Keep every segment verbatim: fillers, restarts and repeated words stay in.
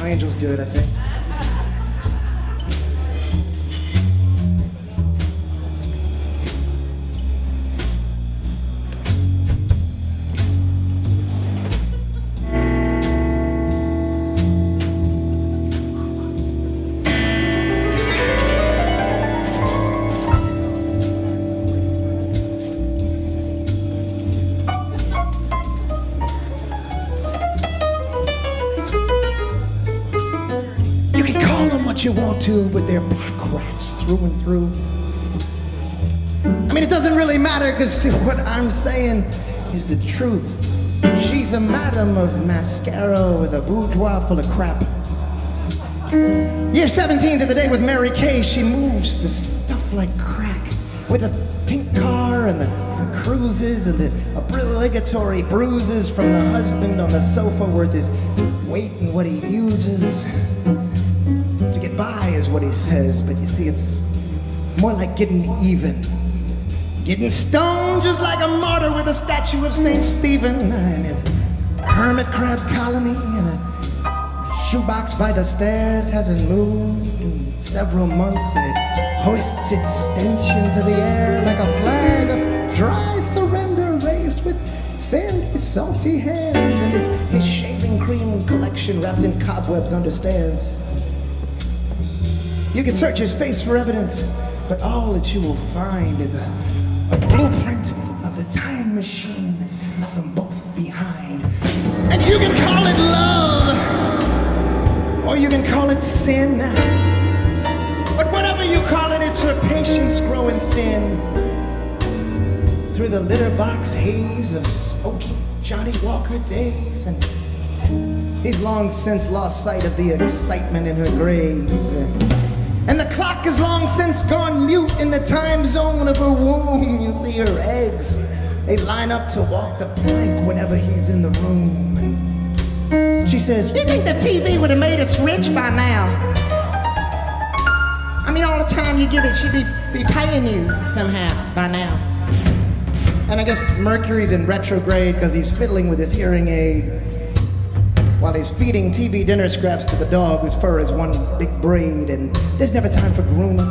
how angels do it, I think. You want to, but they're black rats through and through. I mean, it doesn't really matter, because what I'm saying is the truth. She's a madam of mascara with a boudoir full of crap. Year seventeen to the day with Mary Kay, she moves the stuff like crack, with a pink car and the, the cruises and the obligatory bruises from the husband on the sofa, worth his weight and what he uses. Is what he says, but you see, it's more like getting even, getting stoned, just like a martyr with a statue of Saint Stephen and his hermit crab colony and a shoebox by the stairs hasn't moved in several months, and it hoists its stench into the air like a flag of dry surrender raised with sandy, salty hands, and his, his shaving cream collection wrapped in cobwebs understands. You can search his face for evidence, but all that you will find is a, a blueprint of the time machine that left them both behind. And you can call it love, or you can call it sin. But whatever you call it, it's her patience growing thin. Through the litter box haze of smoky Johnny Walker days, and he's long since lost sight of the excitement in her grace. And the clock is long since gone mute in the time zone of her womb. You see her eggs, they line up to walk the plank whenever he's in the room. And she says, "You think the T V would have made us rich by now? I mean, all the time you give it should be, be paying you somehow by now." And I guess Mercury's in retrograde because he's fiddling with his hearing aid while he's feeding T V dinner scraps to the dog whose fur is one big braid, and there's never time for grooming.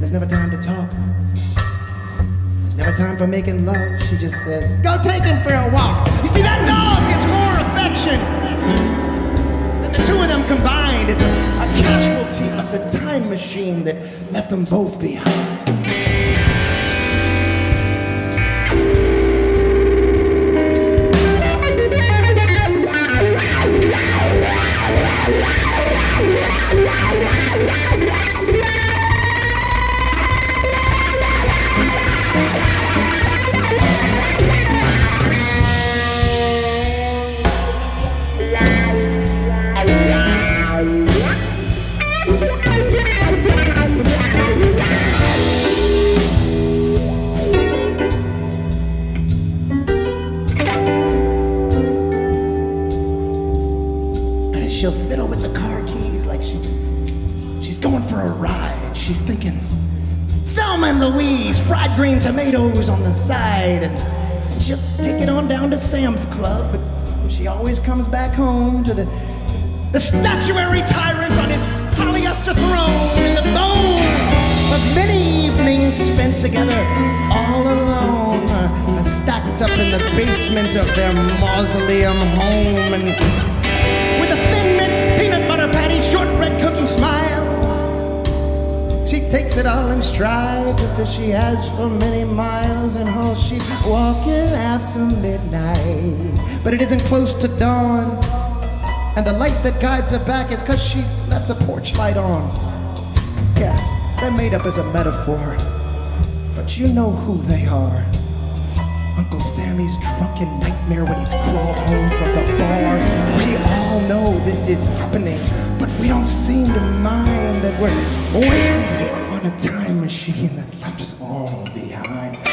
There's never time to talk. There's never time for making love. She just says, "Go take him for a walk." You see, that dog gets more affection than the two of them combined. It's a, a casualty of the time machine that left them both behind. She'll fiddle with the car keys like she's she's going for a ride. She's thinking Thelma and Louise, fried green tomatoes on the side, and she'll take it on down to Sam's Club, but she always comes back home to the the statuary tyrant on his polyester throne and the bones of many evenings spent together all alone are stacked up in the basement of their mausoleum home. And shortbread cookie smile, she takes it all in stride, just as she has for many miles, and how she's walking after midnight. But it isn't close to dawn, and the light that guides her back is because she left the porch light on. Yeah, they're made up as a metaphor, but you know who they are. Uncle Sammy's drunken nightmare when he's crawled home from the bar. We all know this is happening, but we don't seem to mind that we're waiting on a time machine that left us all behind.